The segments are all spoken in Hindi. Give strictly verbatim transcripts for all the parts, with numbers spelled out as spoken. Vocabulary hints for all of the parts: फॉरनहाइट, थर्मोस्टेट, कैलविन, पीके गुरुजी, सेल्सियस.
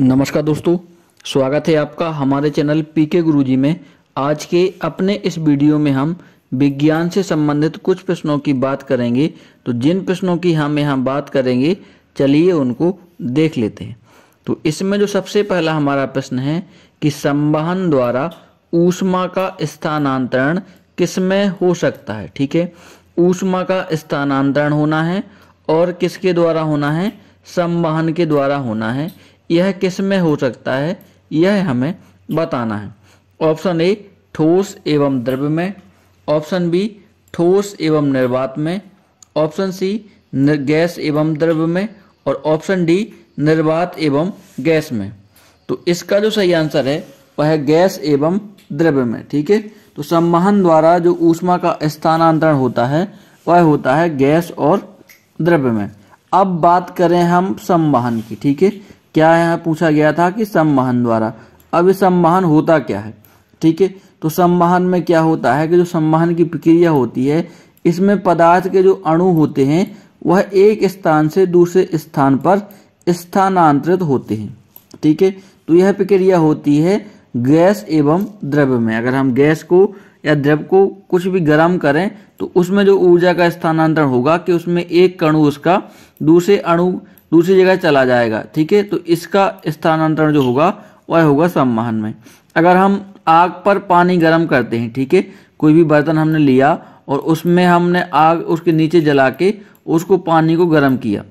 नमस्कार दोस्तों, स्वागत है आपका हमारे चैनल पीके गुरुजी में। आज के अपने इस वीडियो में हम विज्ञान से संबंधित कुछ प्रश्नों की बात करेंगे। तो जिन प्रश्नों की हम यहाँ बात करेंगे, चलिए उनको देख लेते हैं। तो इसमें जो सबसे पहला हमारा प्रश्न है कि संवहन द्वारा ऊष्मा का स्थानांतरण किसमें हो सकता है। ठीक है, ऊष्मा का स्थानांतरण होना है और किसके द्वारा होना है? संवहन के द्वारा होना है। यह किस में हो सकता है, यह हमें बताना है। ऑप्शन ए ठोस एवं द्रव्य में, ऑप्शन बी ठोस एवं निर्वात में, ऑप्शन सी गैस एवं द्रव्य में और ऑप्शन डी निर्वात एवं गैस में। तो इसका जो सही आंसर है वह है गैस एवं द्रव्य में। ठीक है, तो संवहन द्वारा जो ऊष्मा का स्थानांतरण होता है वह होता है गैस और द्रव्य में। अब बात करें हम संवहन की। ठीक है, क्या यहाँ पूछा गया था कि संवहन द्वारा। अब संवहन होता क्या है? ठीक है, तो संवहन में क्या होता है कि जो संवहन की प्रक्रिया होती है, इसमें पदार्थ के जो अणु होते हैं वह एक स्थान से दूसरे स्थान पर स्थानांतरित होते हैं। ठीक है, तो यह प्रक्रिया होती है गैस एवं द्रव्य में। अगर हम गैस को या द्रव्य को कुछ भी गर्म करें तो उसमें जो ऊर्जा का स्थानांतरण होगा कि उसमें एक अणु उसका दूसरे अणु दूसरी जगह चला जाएगा। ठीक है, तो इसका स्थानांतरण जो होगा वह होगा संवहन में। अगर हम आग पर पानी गर्म करते हैं, ठीक है, कोई भी बर्तन हमने लिया और उसमें हमने आग उसके नीचे जला के उसको पानी को गर्म किया।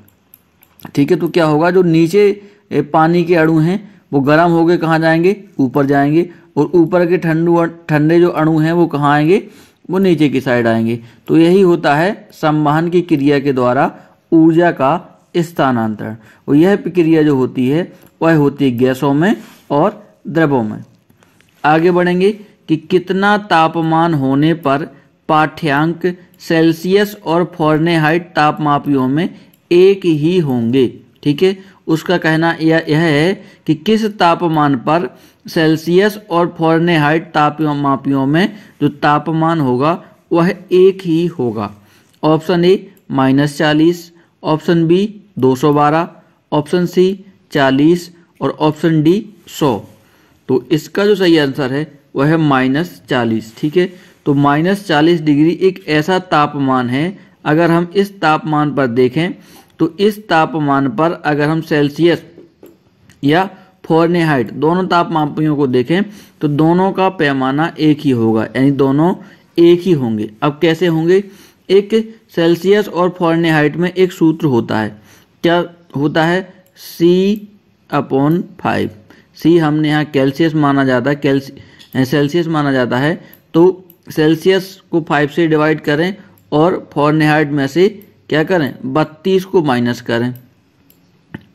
ठीक है, तो क्या होगा, जो नीचे पानी के अणु हैं वो गर्म हो गए, कहाँ जाएंगे? ऊपर जाएंगे। और ऊपर के ठंडू ठंडे जो अणु हैं वो कहाँ आएंगे? वो नीचे की साइड आएंगे। तो यही होता है संवहन की क्रिया के द्वारा ऊर्जा का स्थानांतरण। और यह प्रक्रिया जो होती है वह होती है गैसों में और द्रवों में। आगे बढ़ेंगे कि कितना तापमान होने पर पाठ्यांक सेल्सियस और फॉरनहाइट तापमापियों में एक ही होंगे। ठीक है, उसका कहना यह है कि किस तापमान पर सेल्सियस और फॉरनहाइट तापमापियों में जो तापमान होगा वह एक ही होगा। ऑप्शन ए माइनस चालीस, ऑप्शन बी दो सौ बारह, ऑप्शन सी चालीस और ऑप्शन डी सौ। तो इसका जो सही आंसर है वह है माइनस चालीस। ठीक है, तो माइनस चालीस डिग्री एक ऐसा तापमान है, अगर हम इस तापमान पर देखें तो इस तापमान पर अगर हम सेल्सियस या फॉरनहाइट दोनों तापमापियों को देखें तो दोनों का पैमाना एक ही होगा, यानी दोनों एक ही होंगे। अब कैसे होंगे? एक सेल्सियस और फॉरनहाइट में एक सूत्र होता है, क्या होता है? सी अपॉन फाइव। सी हमने यहाँ कैल्सियस माना जाता है, कैल्सी सेल्सियस माना जाता है। तो सेल्सियस को फाइव से डिवाइड करें और फॉरनहाइट में से क्या करें? बत्तीस को माइनस करें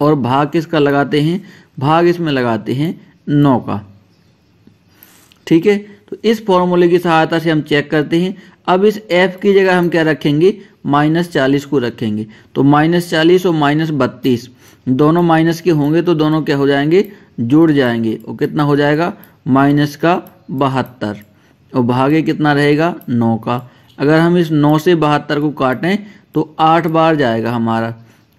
और भाग किसका लगाते हैं? भाग इसमें लगाते हैं नौ का। ठीक है, तो इस फॉर्मूले की सहायता से हम चेक करते हैं। अब इस f की जगह हम क्या रखेंगे? माइनस चालीस को रखेंगे। तो माइनस चालीस और माइनस बत्तीस दोनों माइनस के होंगे, तो दोनों क्या हो जाएंगे? जुड़ जाएंगे। और कितना हो जाएगा? माइनस का बहत्तर और भागे कितना रहेगा? नौ का। अगर हम इस नौ से बहत्तर को काटें तो आठ बार जाएगा हमारा,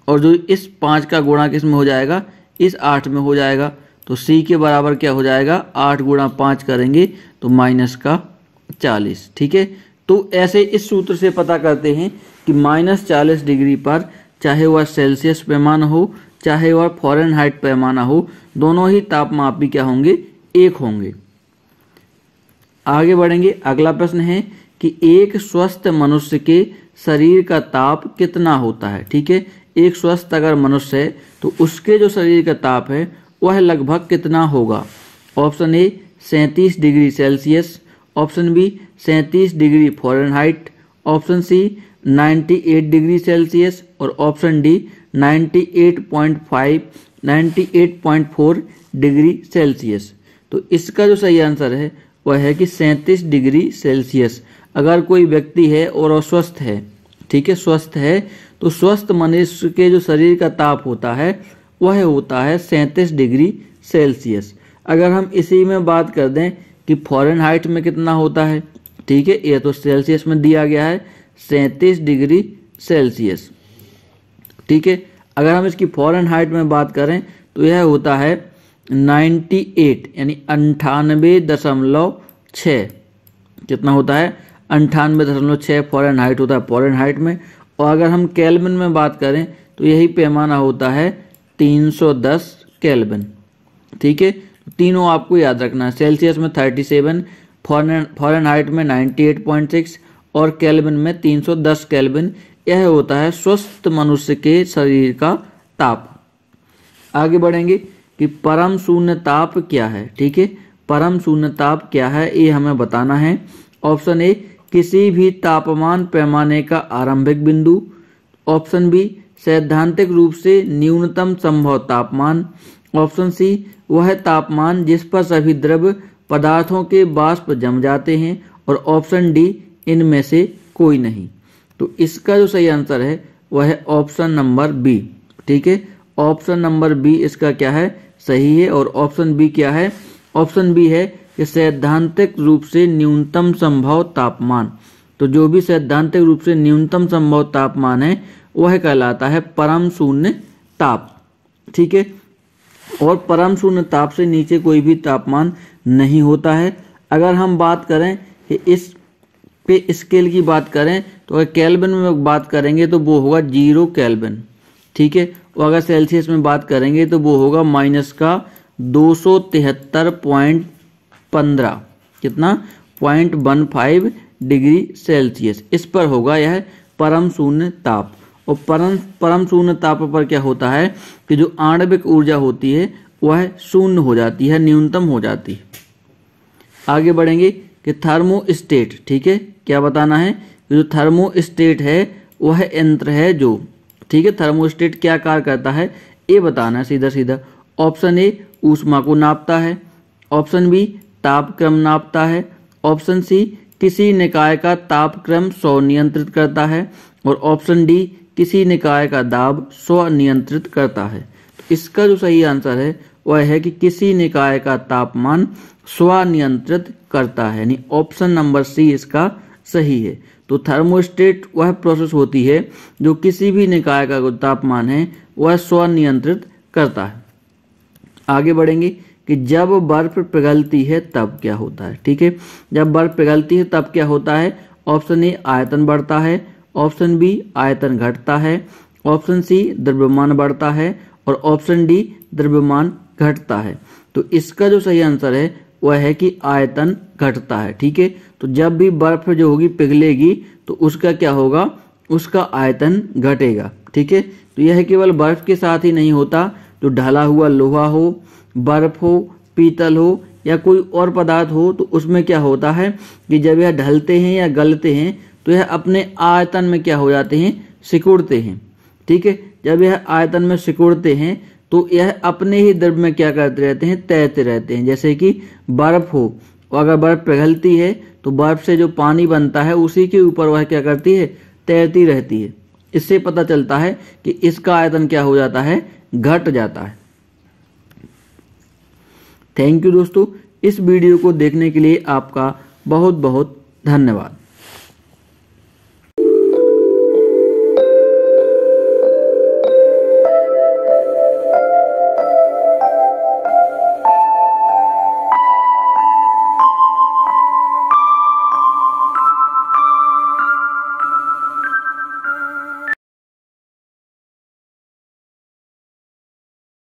और जो इस पाँच का गुणा किस में हो जाएगा? इस आठ में हो जाएगा। तो c के बराबर क्या हो जाएगा? आठ गुणा पाँच करेंगे तो माइनस का चालीस। ठीक है, तो ऐसे इस सूत्र से पता करते हैं कि माइनस चालीस डिग्री पर चाहे वह सेल्सियस पैमाना हो चाहे वह फॉरनहाइट पैमाना हो, दोनों ही तापमापी क्या होंगे? एक होंगे। आगे बढ़ेंगे, अगला प्रश्न है कि एक स्वस्थ मनुष्य के शरीर का ताप कितना होता है। ठीक है, एक स्वस्थ अगर मनुष्य है तो उसके जो शरीर का ताप है वह लगभग कितना होगा? ऑप्शन ए सैंतीस डिग्री सेल्सियस, ऑप्शन बी सैंतीस डिग्री फॉरनहाइट, ऑप्शन सी अट्ठानवे डिग्री सेल्सियस और ऑप्शन डी अट्ठानवे पॉइंट फाइव अट्ठानवे पॉइंट फोर डिग्री सेल्सियस। तो इसका जो सही आंसर है वह है कि सैंतीस डिग्री सेल्सियस। अगर कोई व्यक्ति है और अस्वस्थ है, ठीक है, स्वस्थ है, तो स्वस्थ मनुष्य के जो शरीर का ताप होता है वह होता है सैंतीस डिग्री सेल्सियस। अगर हम इसी में बात कर दें कि फॉरनहाइट में कितना होता है, ठीक है, यह तो सेल्सियस में दिया गया है सैंतीस डिग्री सेल्सियस। ठीक है, अगर हम इसकी फॉरनहाइट में बात करें तो यह होता है अट्ठानवे यानी अंठानवे दशमलव छः कितना होता है, अंठानवे दशमलव छः फॉरनहाइट होता है फॉरनहाइट में। और अगर हम कैलविन में बात करें तो यही पैमाना होता है तीन सौ दस कैलविन। ठीक है, तीनों आपको याद रखना है, सेल्सियस में सैंतीस, फॉरन फॉरनहाइट में अट्ठानवे पॉइंट छः और कैलविन में तीन सौ दस कैलविन। यह होता है स्वस्थ मनुष्य के शरीर का ताप। आगे बढ़ेंगे कि परम शून्य ताप क्या है। ठीक है, परम शून्य ताप क्या है ये हमें बताना है। ऑप्शन ए किसी भी तापमान पैमाने का आरंभिक बिंदु, ऑप्शन बी सैद्धांतिक रूप से न्यूनतम संभव तापमान, ऑप्शन सी वह तापमान जिस पर सभी द्रव्य पदार्थों के बाष्प जम जाते हैं, और ऑप्शन डी इनमें से कोई नहीं। तो इसका जो सही आंसर है वह है ऑप्शन नंबर बी। ठीक है, ऑप्शन नंबर बी इसका क्या है, सही है। और ऑप्शन बी क्या है, ऑप्शन बी है कि सैद्धांतिक रूप से न्यूनतम संभव तापमान। तो जो भी सैद्धांतिक रूप से न्यूनतम संभव तापमान है वह कहलाता है परम शून्य ताप। ठीक है, और परम शून्य ताप से नीचे कोई भी तापमान नहीं होता है। अगर हम बात करें कि इस पे स्केल की बात करें तो अगर केल्विन में बात करेंगे तो वो होगा जीरो केल्विन। ठीक है, और अगर सेल्सियस में बात करेंगे तो वो होगा माइनस का दो सौ तिहत्तर पॉइंट पंद्रह कितना point one five degree सेल्सियस। इस पर होगा यह परम शून्य ताप। और परम परम शून्य ताप पर क्या होता है कि जो आणविक ऊर्जा होती है वह शून्य हो जाती है, न्यूनतम हो जाती है। आगे बढ़ेंगे कि थर्मोस्टेट। ठीक है, क्या बताना है कि जो थर्मोस्टेट है वह यंत्र है जो, ठीक है, थर्मोस्टेट क्या कार्य करता है ये बताना है सीधा सीधा। ऑप्शन ए ऊष्मा को नापता है, ऑप्शन बी तापक्रम नापता है, ऑप्शन सी किसी निकाय का तापक्रम स्व नियंत्रित करता है, और ऑप्शन डी किसी निकाय का दाब स्व नियंत्रित करता है। तो इसका जो सही आंसर है वह है कि किसी निकाय का तापमान स्व नियंत्रित करता है, यानी ऑप्शन नंबर सी इसका सही है। तो थर्मोस्टेट वह प्रोसेस होती है जो किसी भी निकाय का तापमान है वह स्व नियंत्रित करता है। आगे बढ़ेंगे कि जब बर्फ पिघलती है तब क्या होता है। ठीक है, जब बर्फ पिघलती है तब क्या होता है, ऑप्शन ए आयतन बढ़ता है, ऑप्शन बी आयतन घटता है, ऑप्शन सी द्रव्यमान बढ़ता है, और ऑप्शन डी द्रव्यमान घटता है। तो इसका जो सही आंसर है वह है कि आयतन घटता है। ठीक है, तो जब भी बर्फ जो होगी पिघलेगी तो उसका क्या होगा, उसका आयतन घटेगा। ठीक है, तो यह केवल बर्फ के साथ ही नहीं होता, जो ढला हुआ लोहा हो, बर्फ हो, पीतल हो या कोई और पदार्थ हो तो उसमें क्या होता है कि जब यह ढलते हैं या गलते हैं तो यह अपने आयतन में क्या हो जाते हैं, सिकुड़ते हैं। ठीक है, जब यह आयतन में सिकुड़ते हैं तो यह अपने ही द्रव्य में क्या करते रहते हैं, तैरते रहते हैं। जैसे कि बर्फ हो, अगर बर्फ पिघलती है तो बर्फ से जो पानी बनता है उसी के ऊपर वह क्या करती है, तैरती रहती है। इससे पता चलता है कि इसका आयतन क्या हो जाता है, घट जाता है। थैंक यू दोस्तों, इस वीडियो को देखने के लिए आपका बहुत बहुत धन्यवाद।